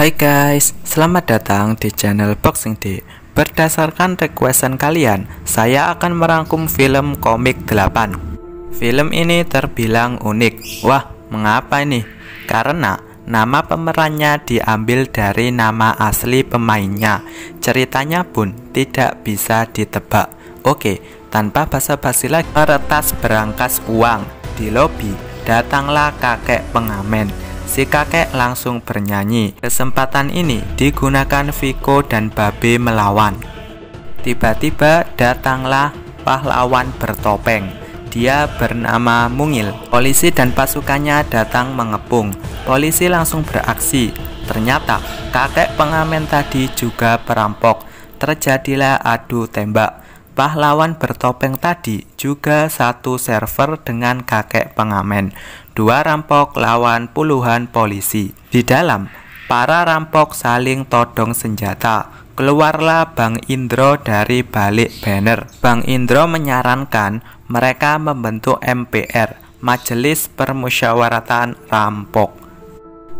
Hai guys, selamat datang di channel Boxing Day. Berdasarkan requestan kalian, saya akan merangkum film Comic 8. Film ini terbilang unik. Wah, mengapa ini? Karena nama pemerannya diambil dari nama asli pemainnya. Ceritanya pun tidak bisa ditebak. Oke, tanpa basa-basi lagi, meretas berangkas uang. Di lobi, datanglah kakek pengamen. Si kakek langsung bernyanyi. Kesempatan ini digunakan Viko dan Babe melawan. Tiba-tiba datanglah pahlawan bertopeng. Dia bernama Mungil. Polisi dan pasukannya datang mengepung. Polisi langsung beraksi. Ternyata kakek pengamen tadi juga perampok. Terjadilah adu tembak. Pahlawan bertopeng tadi juga satu server dengan kakek pengamen. Dua rampok lawan puluhan polisi. Di dalam, para rampok saling todong senjata. Keluarlah Bang Indro dari balik banner. Bang Indro menyarankan mereka membentuk MPR, Majelis Permusyawaratan Rampok.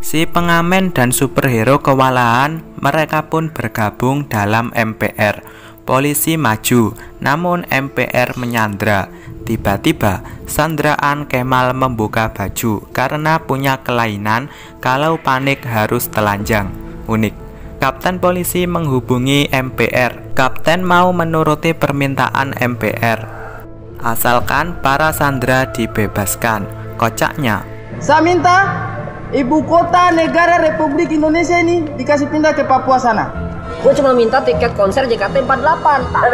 Si pengamen dan superhero kewalahan, mereka pun bergabung dalam MPR. Polisi maju, namun MPR menyandra. Tiba-tiba, sandraan Kemal membuka baju karena punya kelainan kalau panik harus telanjang. Unik. Kapten polisi menghubungi MPR. Kapten mau menuruti permintaan MPR, asalkan para sandera dibebaskan. Kocaknya, saya minta ibu kota negara Republik Indonesia ini dikasih pindah ke Papua sana. Gue cuma minta tiket konser JKT 48. Lalu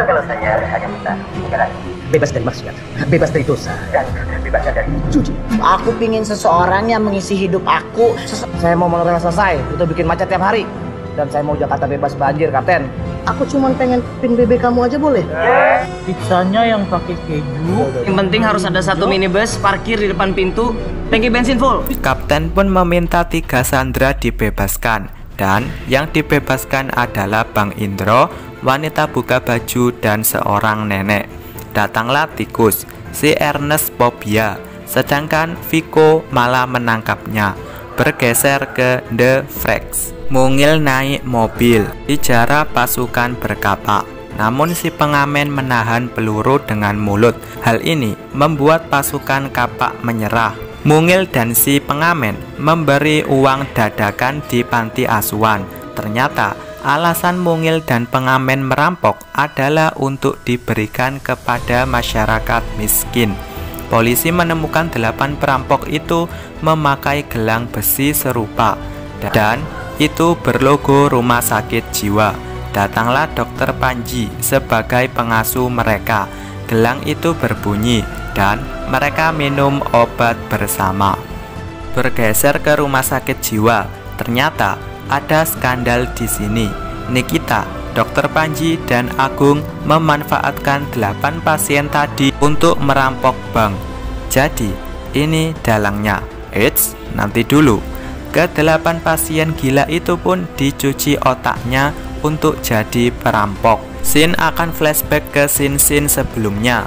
kalau saja hanya minta tiket lagi. Bebas dari maksiat, bebas dari dosa, dan bebas dari cuci. Aku pingin seseorang yang mengisi hidup aku. Saya mau monorail selesai, itu bikin macet tiap hari. Dan saya mau Jakarta bebas banjir, Kapten. Aku cuma pengen pin BB kamu aja boleh? Pizzanya yang pakai keju. Yang penting harus ada satu minibus parkir di depan pintu. Tangki bensin full. Kapten pun meminta 3 sandera dibebaskan. Dan yang dibebaskan adalah Bang Indro, wanita buka baju, dan seorang nenek. Datanglah tikus, si Ernest Popia, sedangkan Viko malah menangkapnya. Bergeser ke The Frex. Mungil naik mobil, dijarah pasukan berkapak. Namun si pengamen menahan peluru dengan mulut. Hal ini membuat pasukan kapak menyerah. Mungil dan si pengamen memberi uang dadakan di panti asuhan. Ternyata alasan Mungil dan pengamen merampok adalah untuk diberikan kepada masyarakat miskin. Polisi menemukan 8 perampok itu memakai gelang besi serupa, dan itu berlogo rumah sakit jiwa. Datanglah dokter Panji sebagai pengasuh mereka. Gelang itu berbunyi dan mereka minum obat bersama. Bergeser ke rumah sakit jiwa, ternyata ada skandal di sini. Nikita, dokter Panji, dan Agung memanfaatkan 8 pasien tadi untuk merampok bank. Jadi, ini dalangnya. Eits, nanti dulu. Ke-8 pasien gila itu pun dicuci otaknya untuk jadi perampok. Scene akan flashback ke scene-scene sebelumnya.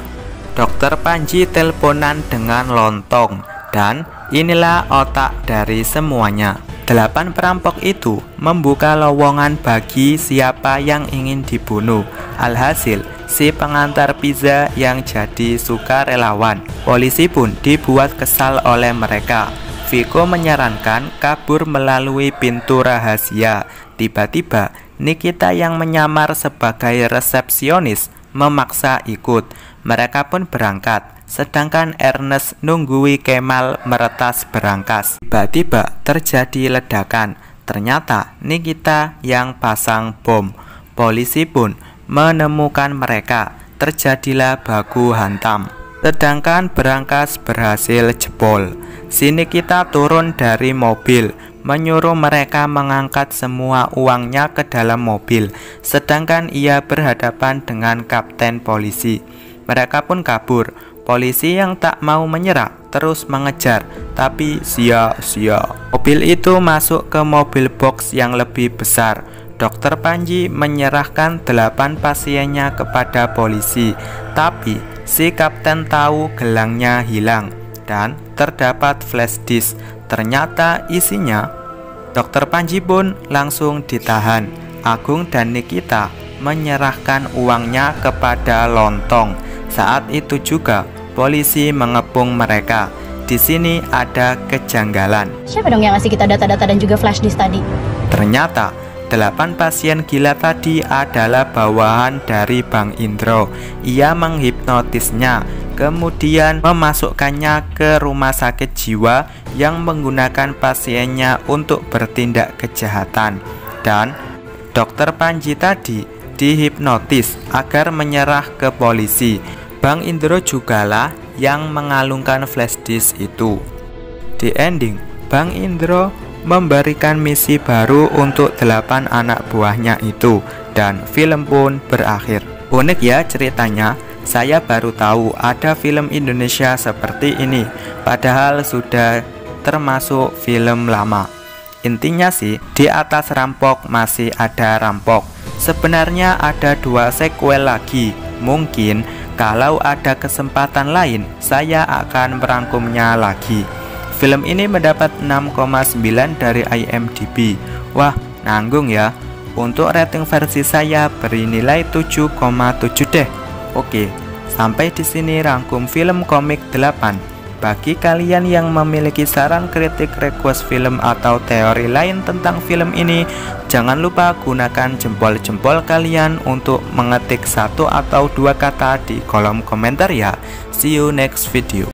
Dokter Panji teleponan dengan lontong, dan inilah otak dari semuanya. 8 perampok itu membuka lowongan bagi siapa yang ingin dibunuh. Alhasil, si pengantar pizza yang jadi sukarelawan. Polisi pun dibuat kesal oleh mereka. Viko menyarankan kabur melalui pintu rahasia. Tiba-tiba, Nikita yang menyamar sebagai resepsionis memaksa ikut. Mereka pun berangkat, sedangkan Ernest nunggui Kemal meretas berangkas. Tiba-tiba terjadi ledakan. Ternyata Nikita yang pasang bom. Polisi pun menemukan mereka. Terjadilah baku hantam. Sedangkan berangkas berhasil jebol. Si Nikita turun dari mobil, menyuruh mereka mengangkat semua uangnya ke dalam mobil, sedangkan ia berhadapan dengan kapten polisi. Mereka pun kabur. Polisi yang tak mau menyerah terus mengejar, tapi sia-sia. Mobil itu masuk ke mobil box yang lebih besar. Dokter Panji menyerahkan 8 pasiennya kepada polisi, tapi si kapten tahu gelangnya hilang dan terdapat flash disk. Ternyata isinya Dokter Panji pun langsung ditahan. Agung dan Nikita menyerahkan uangnya kepada Lontong. Saat itu juga polisi mengepung mereka. Di sini ada kejanggalan. Siapa dong yang ngasih kita data-data dan juga flash disk tadi? Ternyata 8 pasien gila tadi adalah bawahan dari Bang Indro. Ia menghipnotisnya, kemudian memasukkannya ke rumah sakit jiwa yang menggunakan pasiennya untuk bertindak kejahatan. Dan dokter Panji tadi dihipnotis agar menyerah ke polisi. Bang Indro jugalah yang mengalungkan flashdisk itu. Di ending, Bang Indro memberikan misi baru untuk 8 anak buahnya itu, dan film pun berakhir. Unik ya ceritanya. Saya baru tahu ada film Indonesia seperti ini, padahal sudah termasuk film lama. Intinya sih, di atas rampok masih ada rampok. Sebenarnya ada 2 sequel lagi. Mungkin kalau ada kesempatan lain, saya akan merangkumnya lagi. Film ini mendapat 6,9 dari IMDb. Wah, nanggung ya. Untuk rating versi saya beri nilai 7,7 deh. Oke, sampai di sini rangkum film Comic 8. Bagi kalian yang memiliki saran, kritik, request film atau teori lain tentang film ini, jangan lupa gunakan jempol-jempol kalian untuk mengetik 1 atau 2 kata di kolom komentar ya. See you next video.